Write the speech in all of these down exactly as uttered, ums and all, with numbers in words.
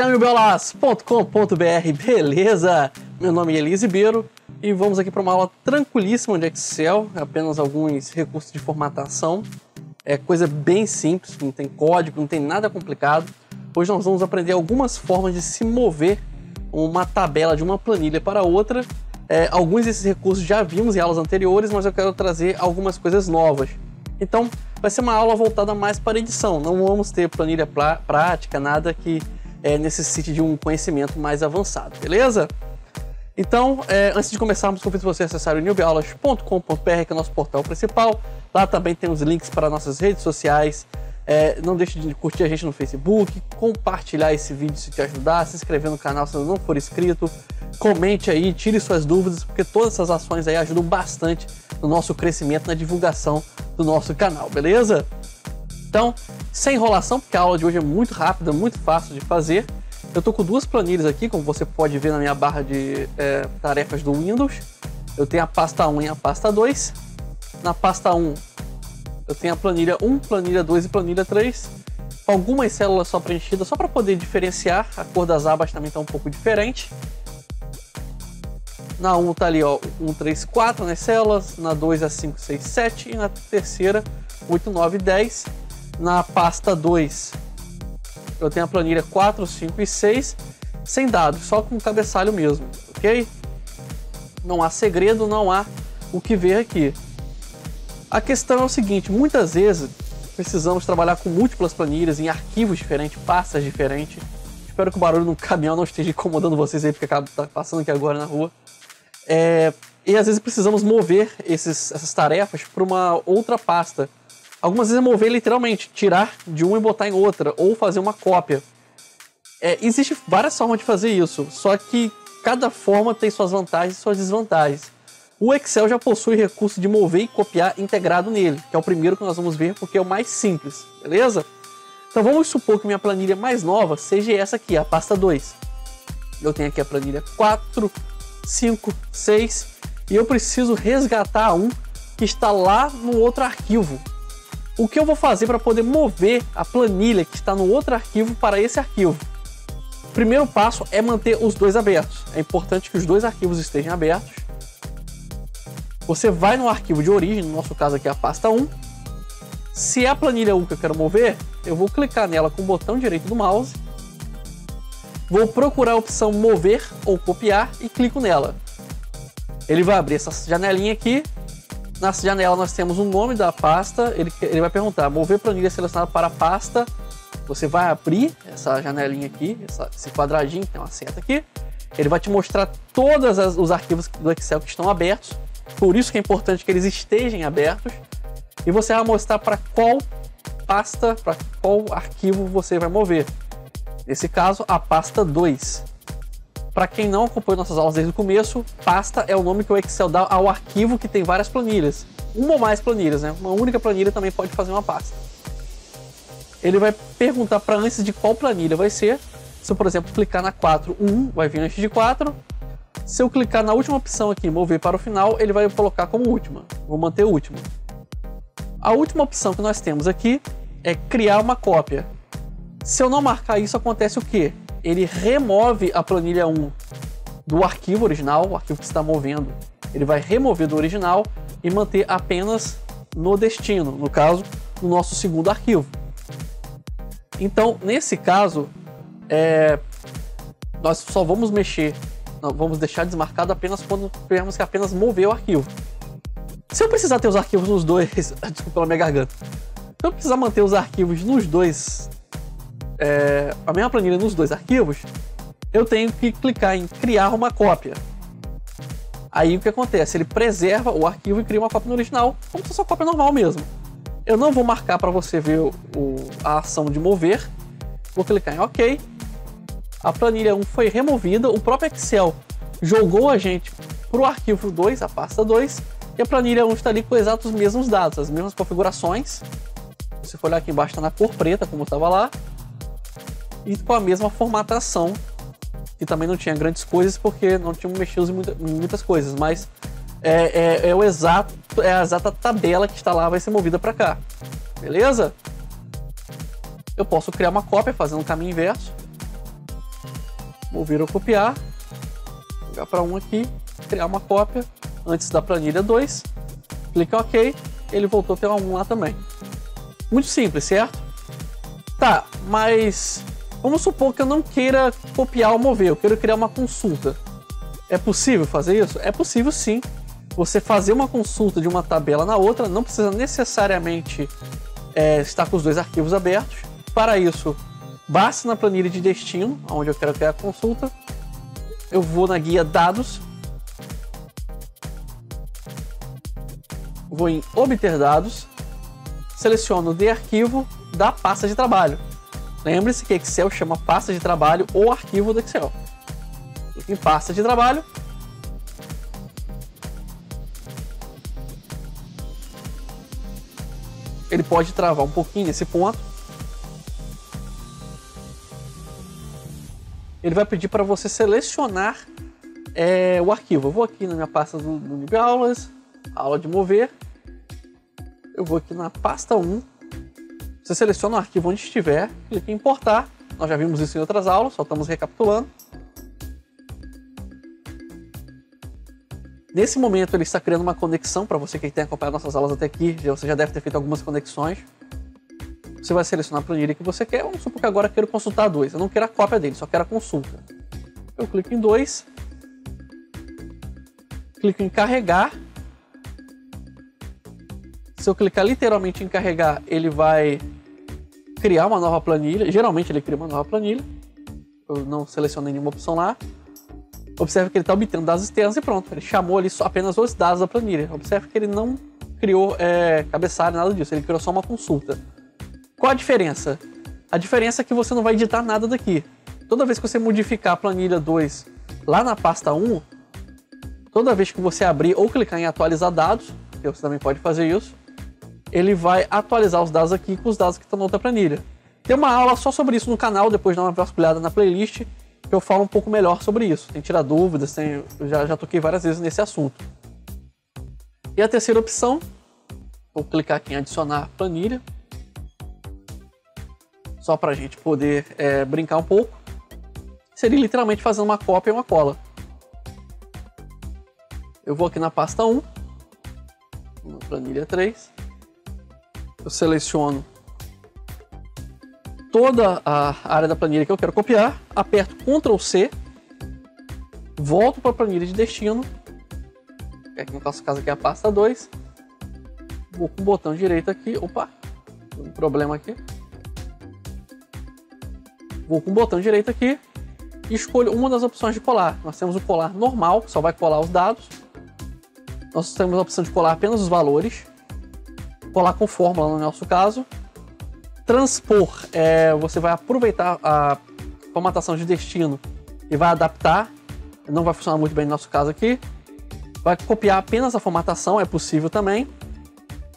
Instagram new bee aulas ponto com ponto br, beleza? Meu nome é Elias Ribeiro e vamos aqui para uma aula tranquilíssima de Excel, apenas alguns recursos de formatação. É coisa bem simples, não tem código, não tem nada complicado. Hoje nós vamos aprender algumas formas de se mover uma tabela de uma planilha para outra. É, alguns desses recursos já vimos em aulas anteriores, mas eu quero trazer algumas coisas novas. Então, vai ser uma aula voltada mais para edição, não vamos ter planilha prática, nada que é, necessite de um conhecimento mais avançado, beleza? Então, é, antes de começarmos, convido você a acessar o new bee aulas ponto com ponto br, que é o nosso portal principal. Lá também tem os links para nossas redes sociais. É, não deixe de curtir a gente no Facebook, compartilhar esse vídeo se te ajudar, se inscrever no canal se não for inscrito, comente aí, tire suas dúvidas, porque todas essas ações aí ajudam bastante no nosso crescimento, na divulgação do nosso canal, beleza? Então, sem enrolação, porque a aula de hoje é muito rápida, muito fácil de fazer. Eu estou com duas planilhas aqui, como você pode ver na minha barra de é, tarefas do Windows. Eu tenho a pasta um e a pasta dois. Na pasta um, eu tenho a planilha um, planilha dois e planilha três. Com algumas células só preenchidas, só para poder diferenciar. A cor das abas também está um pouco diferente. Na um está ali, ó, um, três, quatro nas células. Na dois, a cinco, seis, sete. E na terceira, oito, nove, dez. Na pasta dois, eu tenho a planilha quatro, cinco e seis, sem dados, só com o cabeçalho mesmo, ok? Não há segredo, não há o que ver aqui. A questão é o seguinte, muitas vezes precisamos trabalhar com múltiplas planilhas, em arquivos diferentes, pastas diferentes. Espero que o barulho no caminhão não esteja incomodando vocês aí, porque acaba passando aqui agora na rua. É, e às vezes precisamos mover esses, essas tarefas para uma outra pasta. Algumas vezes é mover literalmente, tirar de uma e botar em outra, ou fazer uma cópia. É, Existem várias formas de fazer isso, só que cada forma tem suas vantagens e suas desvantagens. O Excel já possui recurso de mover e copiar integrado nele, que é o primeiro que nós vamos ver porque é o mais simples, beleza? Então vamos supor que minha planilha mais nova seja essa aqui, a pasta dois. Eu tenho aqui a planilha quatro, cinco, seis e eu preciso resgatar um que está lá no outro arquivo. O que eu vou fazer para poder mover a planilha que está no outro arquivo para esse arquivo? O primeiro passo é manter os dois abertos. É importante que os dois arquivos estejam abertos. Você vai no arquivo de origem, no nosso caso aqui é a pasta um. Se é a planilha um que eu quero mover, eu vou clicar nela com o botão direito do mouse, vou procurar a opção mover ou copiar e clico nela. Ele vai abrir essa janelinha aqui. Nessa janela nós temos o nome da pasta, ele, ele vai perguntar, mover planilha selecionada para a pasta. Você vai abrir essa janelinha aqui, essa, esse quadradinho que tem uma seta aqui. Ele vai te mostrar todos os arquivos do Excel que estão abertos, por isso que é importante que eles estejam abertos. E você vai mostrar para qual pasta, para qual arquivo você vai mover. Nesse caso, a pasta dois. Para quem não acompanhou nossas aulas desde o começo, pasta é o nome que o Excel dá ao arquivo que tem várias planilhas. Uma ou mais planilhas, né? Uma única planilha também pode fazer uma pasta. Ele vai perguntar para antes de qual planilha vai ser. Se eu, por exemplo, clicar na quatro, um, vai vir antes de quatro. Se eu clicar na última opção aqui, mover para o final, ele vai colocar como última. Vou manter última. A última opção que nós temos aqui é criar uma cópia. Se eu não marcar isso, acontece o quê? Ele remove a planilha um do arquivo original, o arquivo que está movendo. Ele vai remover do original e manter apenas no destino, no caso, no nosso segundo arquivo. Então, nesse caso, é, nós só vamos mexer, não, vamos deixar desmarcado apenas quando tivermos que apenas mover o arquivo. Se eu precisar ter os arquivos nos dois, desculpa pela minha garganta, se eu precisar manter os arquivos nos dois, É, a mesma planilha nos dois arquivos, eu tenho que clicar em criar uma cópia. Aí o que acontece? Ele preserva o arquivo e cria uma cópia no original, como se fosse uma cópia normal mesmo. Eu não vou marcar para você ver o, o, a ação de mover. Vou clicar em OK. A planilha um foi removida, o próprio Excel jogou a gente para o arquivo dois, a pasta dois, e a planilha um está ali com exatos os mesmos dados, as mesmas configurações. Se for olhar aqui embaixo, está na cor preta, como estava lá. E com a mesma formatação, que também não tinha grandes coisas, porque não tínhamos mexido em, muita, em muitas coisas, mas é, é, é, o exato, é a exata tabela que está lá, vai ser movida para cá, beleza? Eu posso criar uma cópia fazendo o caminho inverso. vou vir ao copiar, pegar para um aqui, criar uma cópia antes da planilha dois, clica em OK, ele voltou a ter um lá também. Muito simples, certo? Tá, mas vamos supor que eu não queira copiar ou mover, eu quero criar uma consulta. É possível fazer isso? É possível sim. Você fazer uma consulta de uma tabela na outra, não precisa necessariamente é, estar com os dois arquivos abertos. Para isso, basta na planilha de destino, onde eu quero criar a consulta, eu vou na guia Dados, vou em Obter Dados, seleciono de arquivo da pasta de trabalho. Lembre-se que Excel chama pasta de trabalho ou arquivo do Excel. Em pasta de trabalho, ele pode travar um pouquinho nesse ponto. Ele vai pedir para você selecionar é, o arquivo. Eu vou aqui na minha pasta do, do Newbie Aulas, aula de mover. Eu vou aqui na pasta um. Você seleciona o arquivo onde estiver, clica em importar. Nós já vimos isso em outras aulas, só estamos recapitulando. Nesse momento ele está criando uma conexão. Para você que tem acompanhado nossas aulas até aqui, você já deve ter feito algumas conexões. Você vai selecionar a planilha que você quer. Vamos supor que agora eu quero consultar dois. Eu não quero a cópia dele, só quero a consulta. Eu clico em dois, clico em carregar. Se eu clicar literalmente em carregar, ele vai criar uma nova planilha. Geralmente ele cria uma nova planilha. Eu não selecionei nenhuma opção lá. Observe que ele está obtendo dados externos e pronto. Ele chamou ali só apenas os dados da planilha. Observe que ele não criou é, cabeçalho, nada disso. Ele criou só uma consulta. Qual a diferença? A diferença é que você não vai editar nada daqui. Toda vez que você modificar a planilha dois lá na pasta um, toda vez que você abrir ou clicar em atualizar dados, que você também pode fazer isso, ele vai atualizar os dados aqui com os dados que estão na outra planilha. Tem uma aula só sobre isso no canal, depois dá uma vasculhada na playlist, que eu falo um pouco melhor sobre isso. Tem tirar dúvidas, tem, eu já, já toquei várias vezes nesse assunto. E a terceira opção, vou clicar aqui em adicionar planilha, só para a gente poder é, brincar um pouco, seria literalmente fazendo uma cópia e uma cola. Eu vou aqui na pasta um, na planilha três, eu seleciono toda a área da planilha que eu quero copiar, aperto control C, volto para a planilha de destino, que aqui no nosso caso aqui é a pasta dois, vou com o botão direito aqui, opa, tem um problema aqui, vou com o botão direito aqui e escolho uma das opções de colar. Nós temos o colar normal, que só vai colar os dados, nós temos a opção de colar apenas os valores, colar com fórmula no nosso caso. Transpor, é, você vai aproveitar a formatação de destino e vai adaptar, não vai funcionar muito bem no nosso caso aqui. Vai copiar apenas a formatação, é possível também.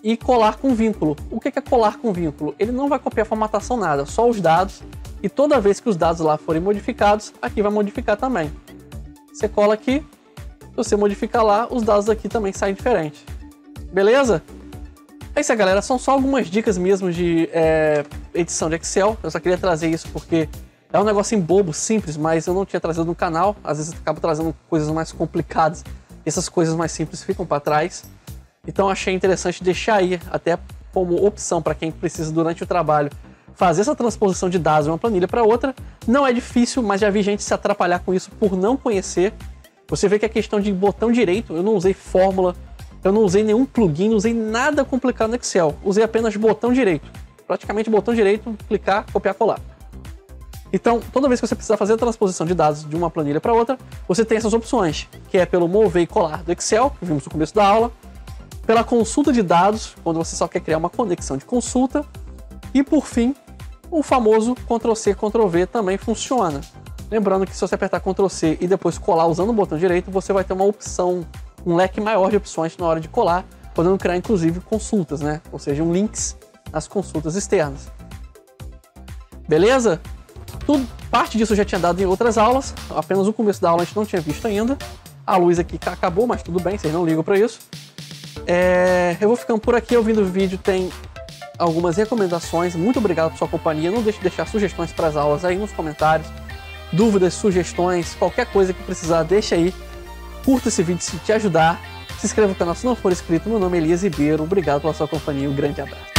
E colar com vínculo. O que é colar com vínculo? Ele não vai copiar a formatação nada, só os dados. E toda vez que os dados lá forem modificados, aqui vai modificar também. Você cola aqui, se você modificar lá, os dados aqui também saem diferentes. Beleza? É isso aí, galera, são só algumas dicas mesmo de é, edição de Excel. Eu só queria trazer isso porque é um negocinho bobo, simples, mas eu não tinha trazido no canal. Às vezes eu acabo trazendo coisas mais complicadas, essas coisas mais simples ficam para trás. Então achei interessante deixar aí, até como opção para quem precisa durante o trabalho, fazer essa transposição de dados de uma planilha para outra. Não é difícil, mas já vi gente se atrapalhar com isso por não conhecer. Você vê que a questão de botão direito, eu não usei fórmula, eu não usei nenhum plugin, não usei nada complicado no Excel. Usei apenas botão direito. Praticamente botão direito, clicar, copiar, colar. Então, toda vez que você precisar fazer a transposição de dados de uma planilha para outra, você tem essas opções, que é pelo mover e colar do Excel, que vimos no começo da aula, pela consulta de dados, quando você só quer criar uma conexão de consulta, e por fim, o famoso control C, control V também funciona. Lembrando que se você apertar control C e depois colar usando o botão direito, você vai ter uma opção, um leque maior de opções na hora de colar, podendo criar inclusive consultas, né? Ou seja, um links nas consultas externas. Beleza? Tudo, parte disso eu já tinha dado em outras aulas, apenas o começo da aula a gente não tinha visto ainda. A luz aqui acabou, mas tudo bem, vocês não ligam para isso. É, eu vou ficando por aqui, ouvindo o vídeo tem algumas recomendações. Muito obrigado por sua companhia, não deixe de deixar sugestões para as aulas aí nos comentários. dúvidas, sugestões, qualquer coisa que precisar, deixa aí. Curta esse vídeo se te ajudar. Se inscreva no canal se não for inscrito. Meu nome é Elias Ribeiro. Obrigado pela sua companhia. Um grande abraço.